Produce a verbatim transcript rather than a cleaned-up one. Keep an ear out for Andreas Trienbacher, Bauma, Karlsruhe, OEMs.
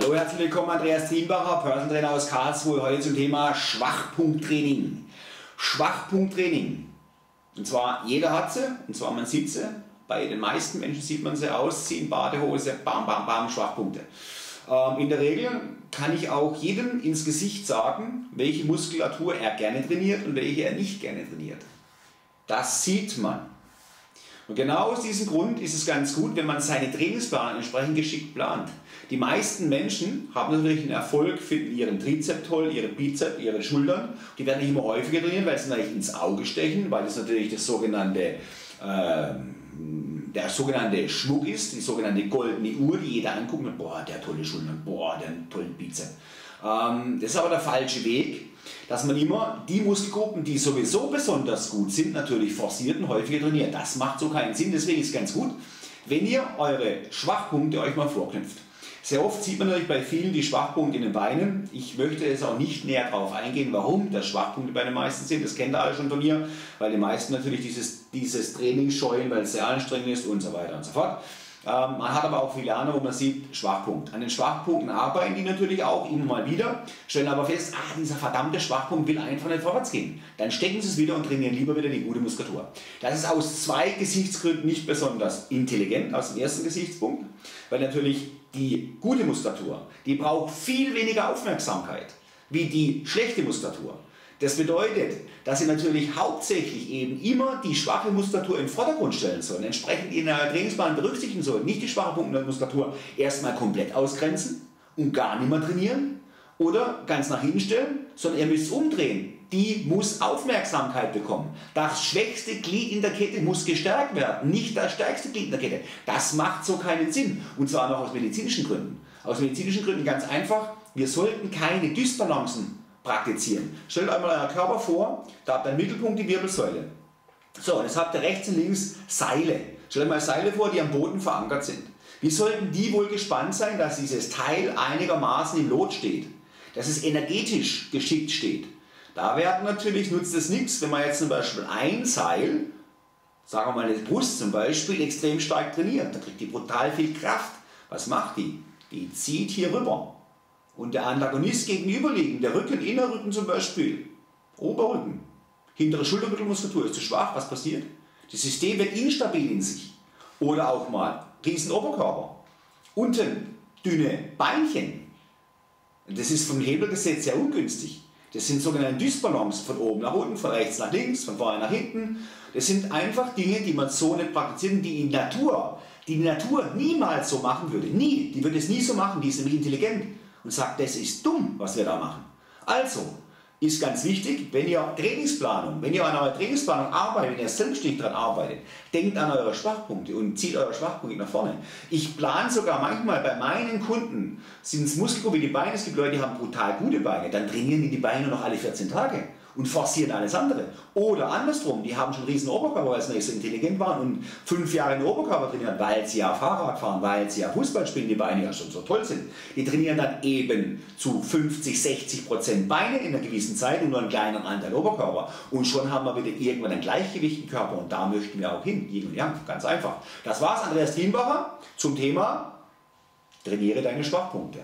Hallo, herzlich willkommen, Andreas Trienbacher, Personal-Trainer aus Karlsruhe, heute zum Thema Schwachpunkttraining. Schwachpunkttraining. Und zwar, jeder hat sie, und zwar man sieht sie, bei den meisten Menschen sieht man sie, ausziehen, Badehose, bam, bam, bam, Schwachpunkte. Ähm, in der Regel kann ich auch jedem ins Gesicht sagen, welche Muskulatur er gerne trainiert und welche er nicht gerne trainiert. Das sieht man. Und genau aus diesem Grund ist es ganz gut, wenn man seine Trainingsplan entsprechend geschickt plant. Die meisten Menschen haben natürlich einen Erfolg, finden ihren Trizep toll, ihren Bizep, ihre Schultern. Die werden nicht immer häufiger trainiert, weil sie natürlich ins Auge stechen, weil das natürlich das sogenannte, äh, der sogenannte Schmuck ist, die sogenannte goldene Uhr, die jeder anguckt und boah, der tolle Schultern, boah, der tolle Bizep. Ähm, das ist aber der falsche Weg, dass man immer die Muskelgruppen, die sowieso besonders gut sind, natürlich forciert und häufiger trainiert. Das macht so keinen Sinn, deswegen ist es ganz gut, wenn ihr eure Schwachpunkte euch mal vorknüpft. Sehr oft sieht man natürlich bei vielen die Schwachpunkte in den Beinen. Ich möchte jetzt auch nicht näher darauf eingehen, warum das Schwachpunkte bei den meisten sind. Das kennt ihr alle schon von mir, weil die meisten natürlich dieses, dieses Training scheuen, weil es sehr anstrengend ist und so weiter und so fort. Man hat aber auch viele andere, wo man sieht, Schwachpunkt. An den Schwachpunkten arbeiten die natürlich auch immer mal wieder, stellen aber fest, ah, dieser verdammte Schwachpunkt will einfach nicht vorwärts gehen. Dann stecken sie es wieder und trainieren lieber wieder die gute Muskulatur. Das ist aus zwei Gesichtsgründen nicht besonders intelligent, aus dem ersten Gesichtspunkt, weil natürlich die gute Muskulatur, die braucht viel weniger Aufmerksamkeit, wie die schlechte Muskulatur. Das bedeutet, dass ihr natürlich hauptsächlich eben immer die schwache Muskulatur im Vordergrund stellen sollen, entsprechend in der Trainingsplan berücksichtigen sollen, nicht die schwache Punkte der Muskulatur erstmal komplett ausgrenzen und gar nicht mehr trainieren oder ganz nach hinten stellen, sondern ihr müsst es umdrehen. Die muss Aufmerksamkeit bekommen. Das schwächste Glied in der Kette muss gestärkt werden, nicht das stärkste Glied in der Kette. Das macht so keinen Sinn. Und zwar noch aus medizinischen Gründen. Aus medizinischen Gründen ganz einfach, wir sollten keine Dysbalancen praktizieren. Stellt euch mal euren Körper vor, da habt ihr einen Mittelpunkt, die Wirbelsäule. So, jetzt habt ihr rechts und links Seile. Stellt euch mal Seile vor, die am Boden verankert sind. Wie sollten die wohl gespannt sein, dass dieses Teil einigermaßen im Lot steht? Dass es energetisch geschickt steht? Da werden natürlich, nutzt es nichts, wenn man jetzt zum Beispiel ein Seil, sagen wir mal die Brust zum Beispiel, extrem stark trainiert. Da kriegt die brutal viel Kraft. Was macht die? Die zieht hier rüber. Und der Antagonist gegenüberliegend, der Rücken, Innerrücken zum Beispiel, Oberrücken, hintere Schultermittelmuskulatur ist zu schwach, was passiert? Das System wird instabil in sich. Oder auch mal riesen Oberkörper, unten dünne Beinchen. Das ist vom Hebelgesetz sehr ungünstig. Das sind sogenannte Dysbalancen von oben nach unten, von rechts nach links, von vorne nach hinten. Das sind einfach Dinge, die man so nicht praktiziert, die in Natur, die Natur niemals so machen würde. Nie, die würde es nie so machen, die ist nämlich intelligent. Und sagt, das ist dumm, was wir da machen. Also, ist ganz wichtig, wenn ihr Trainingsplanung, wenn ihr an eurer Trainingsplanung arbeitet, wenn ihr selbstständig daran arbeitet, denkt an eure Schwachpunkte und zieht eure Schwachpunkte nach vorne. Ich plane sogar manchmal bei meinen Kunden, sind es Muskelgruppen wie die Beine, es gibt Leute, die haben brutal gute Beine, dann trainieren die die Beine nur noch alle vierzehn Tage und forcieren alles andere. Oder andersrum, die haben schon einen riesen Oberkörper, weil sie nicht so intelligent waren und fünf Jahre in den Oberkörper trainieren, weil sie ja Fahrrad fahren, weil sie ja Fußball spielen, die Beine ja schon so toll sind. Die trainieren dann eben zu fünfzig, sechzig Prozent Beine in einer gewissen Zeit und nur einen kleinen Anteil Oberkörper. Und schon haben wir wieder irgendwann ein Gleichgewicht im Körper und da möchten wir auch hin. Yin und Yang, ganz einfach. Das war's, Andreas Trienbacher zum Thema trainiere deine Schwachpunkte.